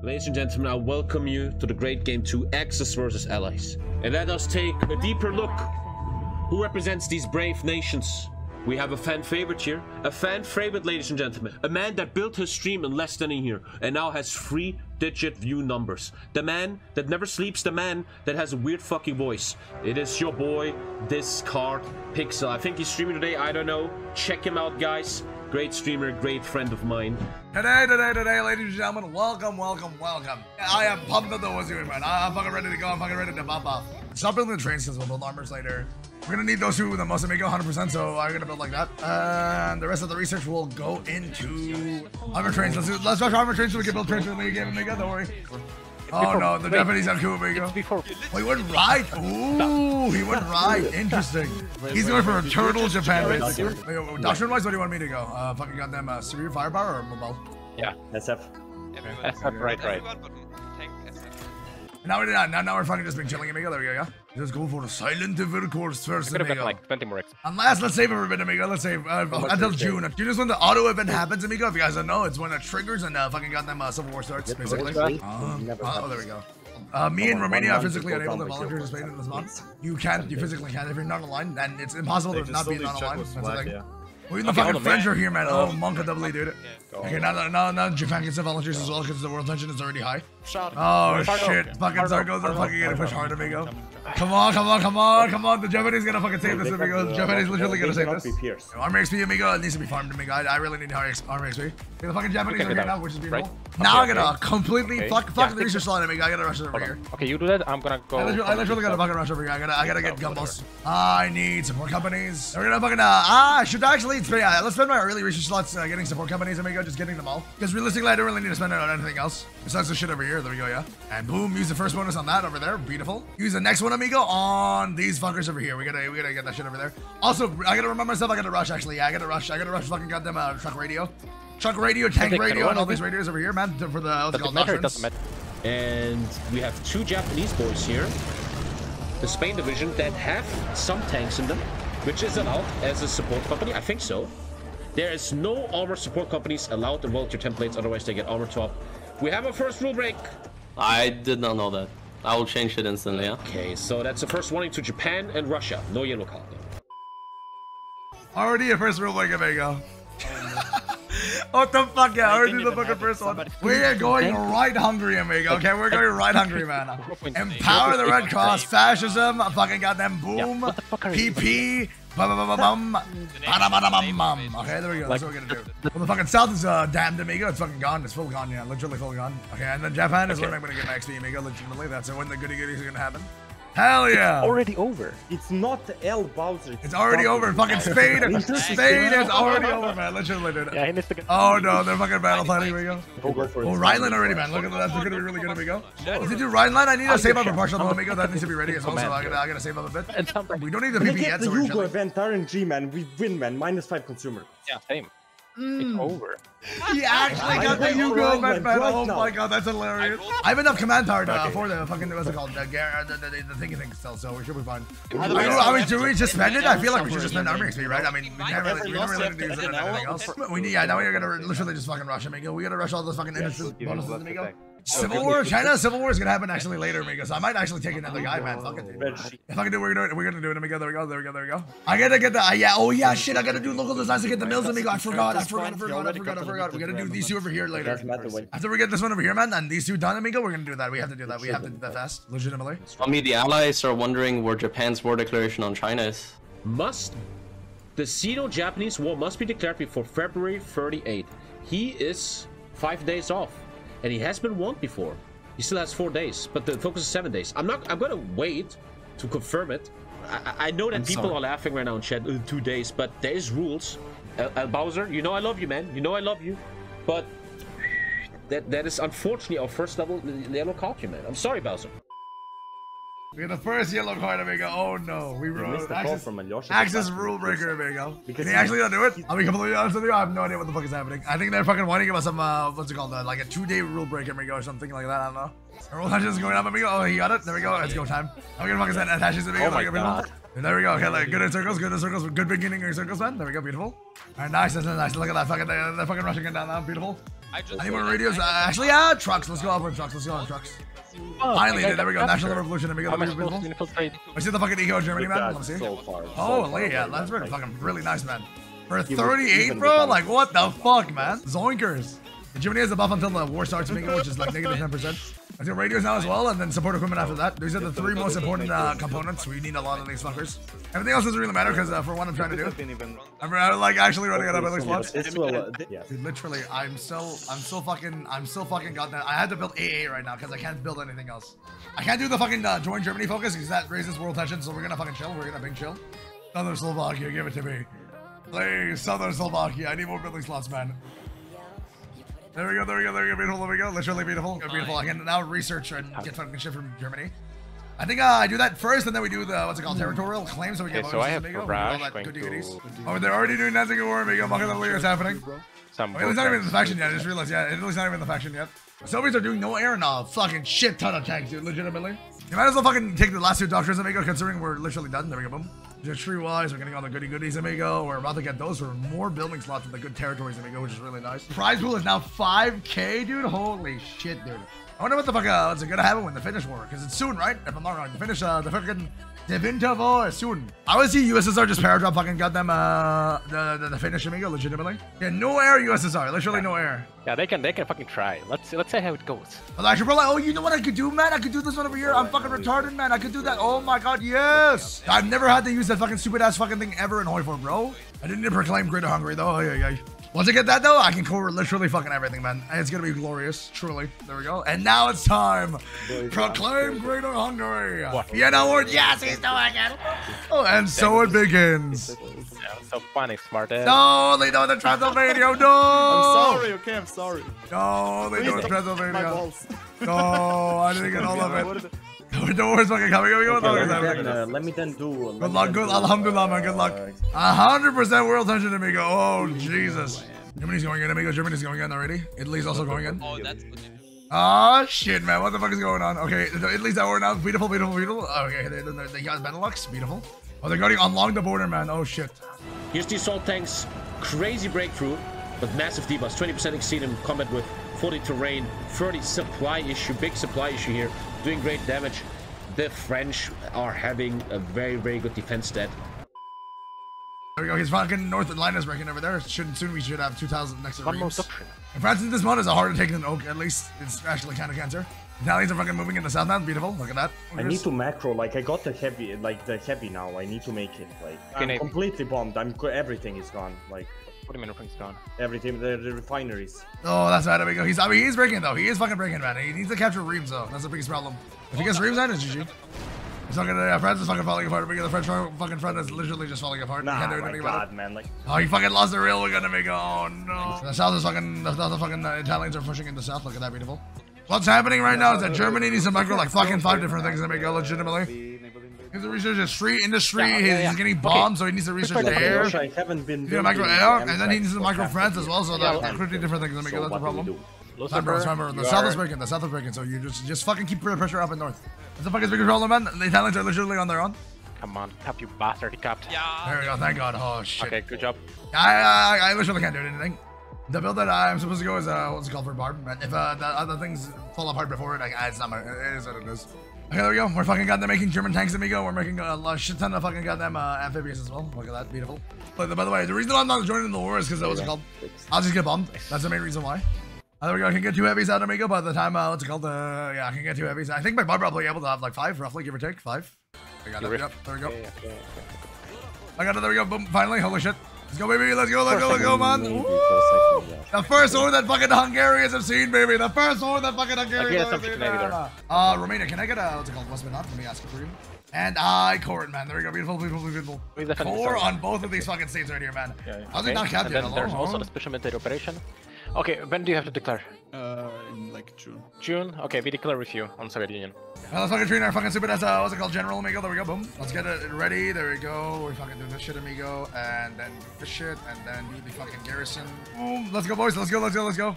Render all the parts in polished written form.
Ladies and gentlemen, I welcome you to the Great Game 2, Axis versus Allies. And let us take a deeper look. Who represents these brave nations? We have a fan favorite here. A fan favorite, ladies and gentlemen. A man that built his stream in less than a year and now has 3-digit view numbers. The man that never sleeps. The man that has a weird fucking voice. It is your boy, DiscardPixel. I think he's streaming today. I don't know. Check him out, guys. Great streamer, great friend of mine. Today, ladies and gentlemen, welcome. I am pumped that there was you, man. I'm fucking ready to go. I'm fucking ready to pop off. Stop building the trains because we'll build armors later. We're gonna need those two with the most to make it 100%, so I'm gonna build like that. And the rest of the research will go into armor trains. Let's rush armor trains so we can build trains for the league game and make it, don't worry. Oh no, the Japanese have cool, Vigo. He went right. Ooh, he went right. Interesting. He's going for a turtle Japan. Doctrine wise, what do you want me to go? Fucking goddamn severe firepower or mobile? Yeah, SF. SF, right. Now we're finally just been chilling, amigo. There we go, yeah? Let's go for a silent divert course first, amigo. I could have gotten like 20 more X. Unless, let's save every bit, amigo. Let's save until June. June is when the auto event happens, amigo. If you guys don't know, it's when it triggers and fucking goddamn Civil War starts, basically. Oh, there we go. Me and Romania are physically unable to volunteer to Spain in this month. You physically can't. If you're not aligned, then it's impossible to not be not aligned. That's the thing. Well, even the fucking French are here, man. Oh, Monka doubly, dude. Yeah. Okay, now Japan gets the volunteers as well because the world tension is already high. Oh, shit. Fucking Zargos are fucking gonna push hard, amigo. Come on. The Japanese gonna fucking save this, amigo. The Japanese literally gonna save this. Armor XP, amigo. It needs to be farmed, amigo. I really need armor XP. The fucking Japanese are here now, which is beautiful. Now I'm gonna completely fuck the research line, amigo. I gotta rush it over here. Okay, you do that. I'm gonna go. I literally gotta fucking rush over here. I gotta get gumballs. I need support companies. We're gonna fucking, I should actually. Let's spend my early research slots getting support companies, amigo, just getting them all. Because realistically, I don't really need to spend it on anything else. Besides the shit over here, there we go, yeah. And boom, use the first bonus on that over there, beautiful. Use the next one, amigo, on these fuckers over here. We gotta get that shit over there. Also, I gotta remind myself, I gotta rush, actually. Yeah, I gotta rush fucking goddamn truck radio, tank radio, and all these radios over here, man, for the, what's it called, doctrines. And we have two Japanese boys here, the Spain division, that have some tanks in them, which is allowed as a support company. I think so. There is no armor support companies allowed in volunteer templates, otherwise they get armor top. We have a first rule break. I did not know that. I will change it instantly, yeah? Okay, so that's the first warning to Japan and Russia. No yellow card. Already a first rule break, amigo. What the fuck, yeah, already the fucking first one. We are going right hungry, amigo, okay? We're going right hungry, man. Empower the Red Cross, fascism, fucking goddamn boom, PP, okay, there we go, that's what we're gonna do. Well, the fucking south is damned, amigo, it's fucking gone, it's full gone, yeah, literally full gone. Okay, and then Japan is when I'm gonna get my XP, amigo, legitimately, that's when the goody-goodies are gonna happen. Hell yeah! It's already over. It's not El Bowser. It's already over. Fucking Spain. Spain is already over, man. Literally, dude. Yeah, he missed the gun. Oh no, they're fucking battle planning. Here we go. Oh, Rhineland already, man. Look at that. They're gonna be really good. Here we go. If you do Rhineland, I need to save up a partial moment, amigo. That needs to be ready as well. So I gotta save up a bit. We don't need the PP yet. So we're event RNG, man. We win, man. -5 consumer. Yeah, same. It's over. He actually got the Hugo event, man. Oh my god, that's hilarious. I have enough command card for the fucking, what's it called? The thingy thing still, so we should be fine. I mean, do we just spend it? I feel like we should just spend armor XP, right? I mean, we don't really need to use it on anything else. Now we're gonna literally just fucking rush, amigo. We gotta rush all those fucking innocent bonuses, amigo. Civil War? China Civil War is gonna happen actually later, amigo, so I might actually take another guy, man. Fuck it, dude. If I can do it, we're gonna do it, amigo. There we go. I gotta get the, yeah, oh yeah, shit, I gotta do local designs to get the mills, amigo. I forgot. We gotta do these two over here later. After we get this one over here, man, and these two done, amigo, we're gonna do that. We have to do that fast, legitimately. I mean, the allies are wondering where Japan's war declaration on China is. The Sino-Japanese war must be declared before February 38th. He is 5 days off. And he has been warned before. He still has 4 days, but the focus is 7 days. I'm gonna wait to confirm it. I know that people are laughing right now in chat, 2 days, but there is rules. El Bowser, you know I love you, man. You know I love you. But that is unfortunately our first level yellow card, man. I'm sorry, Bowser. We got the first yellow card, amigo. Oh no, we ruined Axis rule breaker, amigo. Can he actually not do it? I'll be completely honest with you, I have no idea what the fuck is happening. I think they're fucking whining about some, what's it called, like a 2-day rule breaker, amigo, or something like that, I don't know. Rule tension is going up, amigo. Oh, he got it. There we go, it's go time. I'm gonna fucking send attaches, amigo. Oh my god. There we go, okay, like, good in circles, good beginning in circles, man. There we go, beautiful. Alright, nice, look at that fucking, they're fucking rushing it down now, beautiful. Any more radios? Actually, trucks. Let's go on trucks. Finally, there we go. National Revolution. There we go. I see the fucking Eco Germany, man. Let me see. Holy, yeah, that's fucking really nice, man. For 38, bro? Like, what the fuck, man? Zoinkers. Germany has the buff until the war starts, which is like negative -10%. I think radios now as well, and then support equipment after that. These are the three most important components. We need a lot of these fuckers. Everything else doesn't really matter, because for what I'm trying to do, I'm like actually running out of other slots. Literally, I'm so fucking goddamn. I had to build AA right now because I can't build anything else. I can't do the fucking join Germany focus because that raises world tension. So we're gonna fucking chill. We're gonna big chill. Southern Slovakia, give it to me, please. Southern Slovakia, I need more building slots, man. There we go, beautiful, literally beautiful. I can now research and get fucking shit from Germany. I think I do that first, and then we do the, what's it called, territorial claim, so we get bonuses in Amigo, all that good goodies. Oh, they're already doing Nazi War Amigo, fucking the is happening. It's not even in the faction yet, I just realized, yeah, Italy's not even in the faction yet. Soviets are doing no air and a fucking shit ton of tanks, dude, legitimately. You might as well fucking take the last two doctors, Amigo, considering we're literally done. There we go, boom. Just tree-wise, we're getting all the goody-goodies, Amigo. We're about to get those for more building slots in the good territories, Amigo, which is really nice. Prize pool is now 5K, dude. Holy shit, dude. I wonder what the fuck is gonna happen when the Finnish war, because it's soon, right? If I'm not wrong, the Finnish, the fucking Devinta war is soon. I always see USSR just paradrop fucking goddamn the Finnish, Amigo, legitimately. Yeah, no air USSR, literally no air. Yeah, they can fucking try. Let's see how it goes. Well, actually, bro, like, oh, you know what I could do, man? I could do this one over here. I'm fucking retarded, man. I could do that. Oh my god, yes! I've never had to use that fucking stupid ass fucking thing ever in Hoi4, bro. I didn't even proclaim Greater Hungary though. Oh, yeah, yeah. Once I get that though, I can cover literally fucking everything, man. It's gonna be glorious, truly. There we go. And now it's time. Proclaim Greater Hungary. Vienna Award. Yes, he's doing it. Oh, and so it begins. So funny, smart ass. No, they know the Transylvania. No. I'm sorry. Okay, I'm sorry. Sorry. No, they don't Transylvania. My balls. No, I didn't get all of it. The war is fucking coming. Let me then do. Good luck, good. Alhamdulillah, man. Good luck. 100% world tension, Amigo. Oh Jesus. Germany's going in, Amigo. Germany's going in already. Italy's also going in. Oh, that's good. Ah, shit, man. What the fuck is going on? Okay, Italy's that war now. Beautiful, beautiful, beautiful. Okay, they got Benelux. Beautiful. Oh, they're going along the border, man. Oh shit. Here's the assault tanks. Crazy breakthrough. But massive debuffs, 20% exceed in combat with 40 terrain, 30 supply issue, big supply issue here, doing great damage. The French are having a very, very good defense stat. There we go, he's fucking North Atlantis breaking over there. Soon we should have 2,000 next to Reeves. And France in this one is a harder take than Oak, at least. It's actually kind of cancer. Italians are fucking moving in the south now. Beautiful. Look at that. I need to macro. Like I got the heavy, now. I need to make it. Like I'm completely bombed. Everything is gone. Like. What do you mean everything's gone? Everything. The refineries. Oh, that's right. There we go. He's. I mean, he's breaking though. He is fucking breaking, man. He needs to capture Reeves though. That's the biggest problem. If he gets Reeves, then it's GG. He's fucking. France is fucking falling apart. The French fucking front is literally just falling apart. Nah, my god, man. Like. Oh, he fucking lost the rail. We're gonna make. Oh no. The south is fucking. The fucking Italians are pushing in the south. Look at that. Beautiful. What's happening right now is that Germany needs to micro like fucking 5 different things that make it legitimately. He needs to research his free industry, he's getting bombed, so he needs to research the air. I haven't been micro air, and then he needs to micro France as well, so that's pretty different things that make it. That's the problem. Remember, the south is breaking, so you just fucking keep pressure up and north. That's the fucking bigger problem, man. The Italians are literally on their own. Come on, cap you bastard, he capped. There we go, thank god, oh shit. Okay, good job. I literally can't do anything. The build that I'm supposed to go is what's it called for Barb? If the other things fall apart before it, it's not my. It is what it is. Okay, there we go. We're fucking goddamn making German tanks, Amigo. We're making a shit ton of fucking goddamn amphibious as well. Look at that, beautiful. But by the way, the reason I'm not joining the war is because what's it called? I'll just get bombed. That's the main reason why. There we go. I can get 2 heavies out, Amigo. By the time what's it called? Yeah, I can get 2 heavies. I think my Barb probably able to have like 5, roughly, give or take 5. I got it. Yep, there we go. I got it. There we go. Boom. Finally, holy shit. Let's go, baby. Let's go. Let's go, man. The first war that fucking Hungarians have seen, baby. The first war that fucking Hungarians have seen. Romania, can I get a, what's it called? Must be not. Let me ask it for you. And I cored, man. There we go. Beautiful, beautiful, beautiful. Core on both of these fucking states right here, man. How's it not captured? There's also the special military operation. Okay, when do you have to declare? In like June. June? Okay, we declare with you on Soviet Union. Well, let's fucking train our fucking stupid ass, what's it called, General Amigo, there we go, boom. Let's get it ready, there we go. We fucking do this shit, Amigo, and then this shit, and then the fucking garrison. Boom, let's go, boys, let's go. There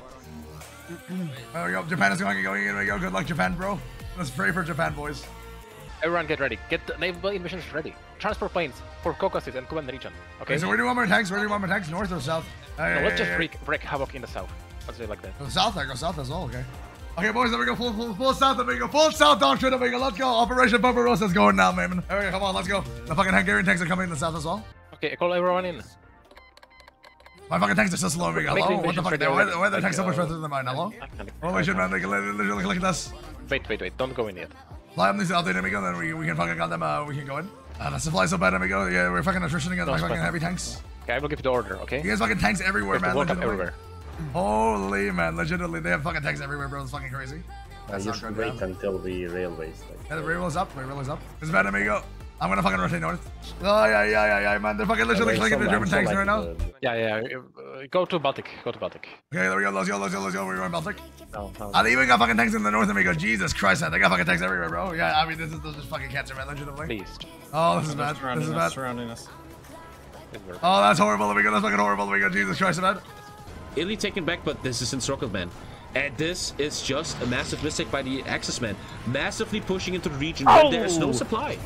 we go, Japan is going, here we go, good luck, Japan, bro. Let's pray for Japan, boys. Everyone get ready, get the naval invasions ready. Transport planes for Caucasus and Kuban region. Okay, so where do you want more tanks, north or south? No, let's just wreak havoc in the south. I'll say it like that. Go south as well, okay. Okay, boys, there we go, full south, there we go, full south downstream, there we go, let's go. Operation Barbarossa is going now, man. There we go, come on, let's go. The fucking Hungarian tanks are coming in the south as well. Okay, I call everyone in. My fucking tanks are so slow, we got low. What the fuck, why are their tanks so much faster than mine, hello? Oh, we should, man, look at this. Wait, don't go in yet. Fly up these out there, Amigo, then we can fucking got them, we can go in. The supply so bad, Amigo, yeah, we're fucking attritioning at my fucking heavy tanks. Okay, I will give you the order, okay? You guys fucking tanks everywhere, man, legitimately. Holy man, legitimately, they have fucking tanks everywhere, bro. It's fucking crazy. You should wait until the railways. Like, yeah, the railway's up. The railway's up. It's bad, Amigo. I'm gonna fucking rotate north. Oh yeah, man. They're fucking literally clicking the German tanks right now. Yeah. Go to Baltic. Go to Baltic. Okay, there we go. Let's go. We're going Baltic. No. I even got fucking tanks in the north, Amigo. Jesus Christ, man. They got fucking tanks everywhere, bro. Yeah, I mean, this is fucking cancer, man. Legitimately. Please. Oh, this is bad. This is bad. Surrounding us. Oh, that's horrible, Amigo. That's fucking horrible, Amigo. Jesus Christ, man. Illy taken back, but this is in Circled, man. And this is just a massive mistake by the Axis, man. Massively pushing into the region when there is no supply.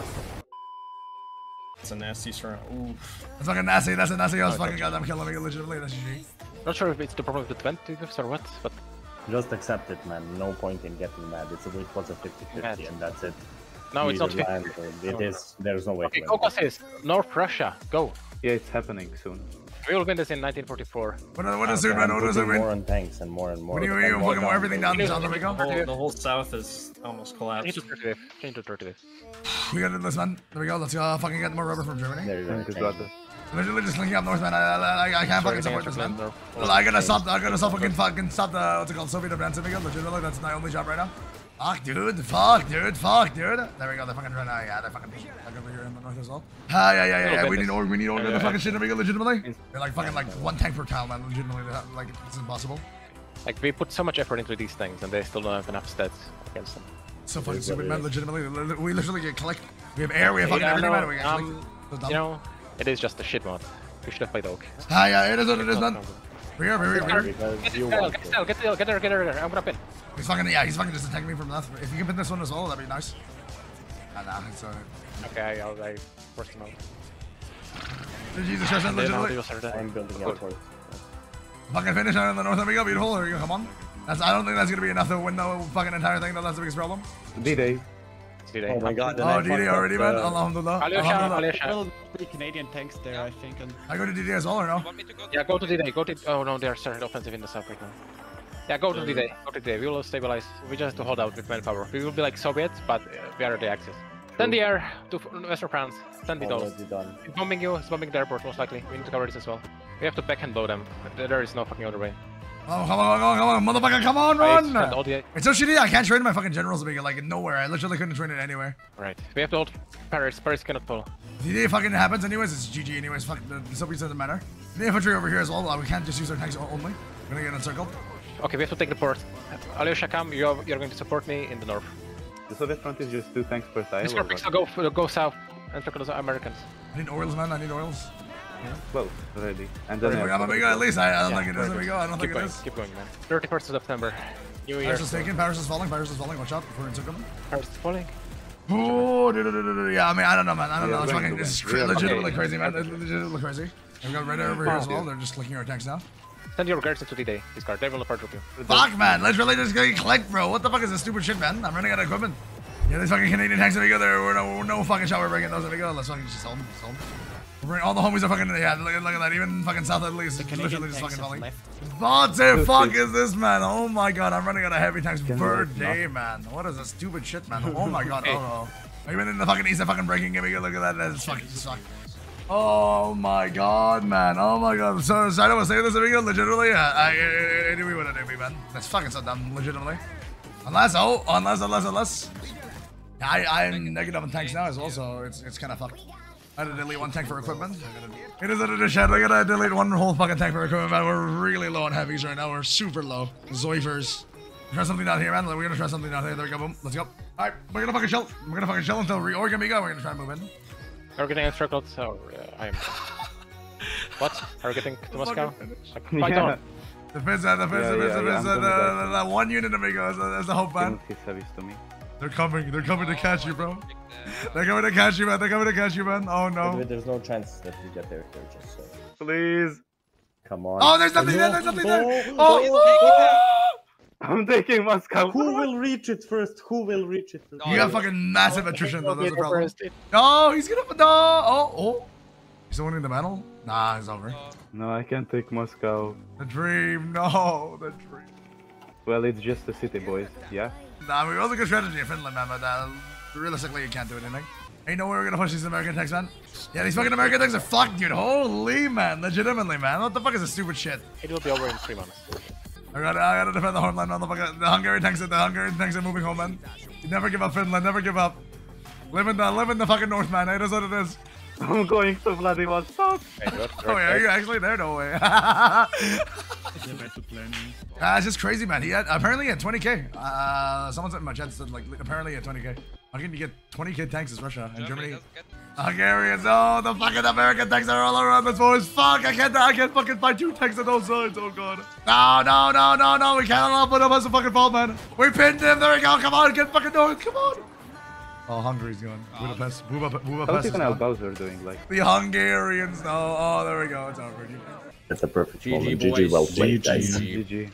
That's a nasty surround. Oof. That's fucking nasty. That's a nasty. I was fucking goddamn killing me legitimately. That's GG. Not sure if it's the problem with the 20th or what, but... Just accept it, man. No point in getting mad. It was a 50-50 and that's it. No, it's not 50-50. It is. There's no way. Okay, Caucasus, North Russia, go. Yeah, it's happening soon. We will win this in 1944. What is it, man? What is it, man? More on tanks and more and more. We need fucking more everything down the south. There we go. The whole south is almost collapsed. Change to 30 days. We got this, man. There we go. Let's fucking get more rubber from Germany. There you go. I'm literally just linking up north, man. I can't fucking support this, man. I gotta stop the Soviet advance. There we go. Legitimately, that's my only job right now. Fuck, dude. There we go, they're fucking trying to, yeah, they're fucking over here in the north as well. Yeah, we need order. The fucking shit, Amigo, legitimately. They're like fucking like one tank per tile, man, legitimately, like, it's impossible. Like, we put so much effort into these things, and they still don't have enough stats against them. So fucking stupid, man, legitimately. We literally get clicked. We have air, we have fucking everything, man, we get clicked. You know, it is just a shit mod. We should have played Oak. Yeah, it is what it is, man. Get there. I'm gonna pin. He's fucking, yeah, he's fucking just attacking me from left. If you can pin this one as well, that'd be nice. Nah, it's alright. Okay, I'll like, force him out. Jesus Christ, legitimately. I'm building out for it. Fucking finish out in the north, there we go, beautiful. There we go, come on. I don't think that's gonna be enough to win the fucking entire thing, though. That's the biggest problem. D-Day. Oh my god. Oh, D-Day already, man. Alhamdulillah. Alhamdulillah. Three Canadian tanks there, I think. I go to D-Day as well, or no? Yeah, go to D-Day. Go to... Oh no, they are starting offensive in the south right now. Yeah, go to D-Day. Go to D-Day. We will stabilize. We just have to hold out with manpower. We will be like Soviets, but we are the Axis. Send the air to Western France. Send the dollars. It's bombing you. It's bombing the airport, most likely. We need to cover this as well. We have to backhand load them. There is no fucking other way. Oh, come on, motherfucker, come on, run! It's so shitty, I can't train my fucking generals, Amigo, like, nowhere. I literally couldn't train it anywhere. Right, we have to hold Paris. Paris cannot pull. The day fucking happens anyways, it's GG anyways, fuck, the Soviets doesn't matter. The infantry over here as well, we can't just use our tanks only. We're gonna get encircled. Okay, we have to take the port. Alyosha, come, you're going to support me in the north. The Soviet front is just 2 tanks per side. Go south, encircle those Americans. I need oils, man, I need oils. Close already. And then Amigo, at least I don't think it is. There we go. I don't think it is. Keep going, man. 31st of September. New Year. Paris is taken. Paris is falling. Watch out before it's coming. Paris is falling. Oh, yeah. I mean, I don't know, man. It's fucking legitimately crazy, man. It's legitimately crazy. We've got red over here as well. They're just clicking our tanks now. Send your regards to D-Day. This card. They will part with you. Fuck, man. Literally just getting clicked, bro. What the fuck is this stupid shit, man? I'm running out of equipment. Yeah, these fucking Canadian tanks. Amigo, there. We're no fucking shot. We're breaking those. Amigo, let's fucking just sell them. All the homies are fucking, yeah, look at that, even fucking south Italy is literally just fucking falling. What the fuck is this, man? Oh my god, I'm running out of heavy tanks per day, man. What is this stupid shit, man? Oh my god, oh no. Even in the fucking east, they're fucking breaking, give me a look at that, that's fucking suck. Oh my god, man, oh my god. So I don't want to say this, Amigo, legitimately, I knew we wouldn't do me, man. That's fucking so dumb, legitimately. Unless. I'm negative on tanks now as well, so it's kind of fucked. I had to delete one tank for equipment. It is under the shed. I gotta delete one whole fucking tank for equipment, man. We're really low on heavies right now. We're super low. Zoifers. Try something out here, man. We're gonna try something out here. There we go. Boom. Let's go. Alright, we're gonna fucking chill. We're gonna fucking chill until reorg, Amigo. We're gonna try and move in. We're getting encircled, so I am. What? Are we getting to Moscow? Fight on. Defense, that one unit, Amigo. That's the hope, man. They're coming to catch you, bro. They're coming to catch you, man. Oh no. There's no chance that we get there. Please. Come on. Oh, there's nothing there. There's nothing there. Oh, I'm taking Moscow. Who will reach it first? Who will reach it first? You got fucking massive attrition though. That's the problem. No, he's gonna. No. Oh. Is someone in the battle? Nah, it's over. No, I can't take Moscow. The dream. No, the dream. Well, it's just a city, boys. Yeah? Nah, we wasn't good strategy in Finland, man, but realistically, you can't do anything. Ain't no way we're gonna push these American tanks, man. Yeah, these fucking American tanks are fucked, dude. Holy, man. Legitimately, man. What the fuck is this stupid shit? It will be over in 3 months. I gotta defend the homeland, man. The Hungarian tanks are moving home, man. You never give up, Finland. Never give up. Live in the fucking north, man. It is what it is. I'm going to Vladivostok. Hey, oh, yeah, are you actually there? No way. It's just crazy, man. He had, apparently at 20k. Someone said in my chat said like apparently at 20k. How can you get 20k tanks as Russia and Germany? Hungarians. Oh, the fucking American tanks are all around this boys. Fuck, I can't fucking fight 2 tanks on those sides. Oh god. No. We can't allow one of us to fucking fall, man. We pinned him. There we go. Come on, get fucking north. Come on. Oh, Hungary's gone. Budapest. How's Bowser doing? Like the Hungarians. No. Oh, there we go. It's over. That's a perfect moment. GG, well played, guys. GG.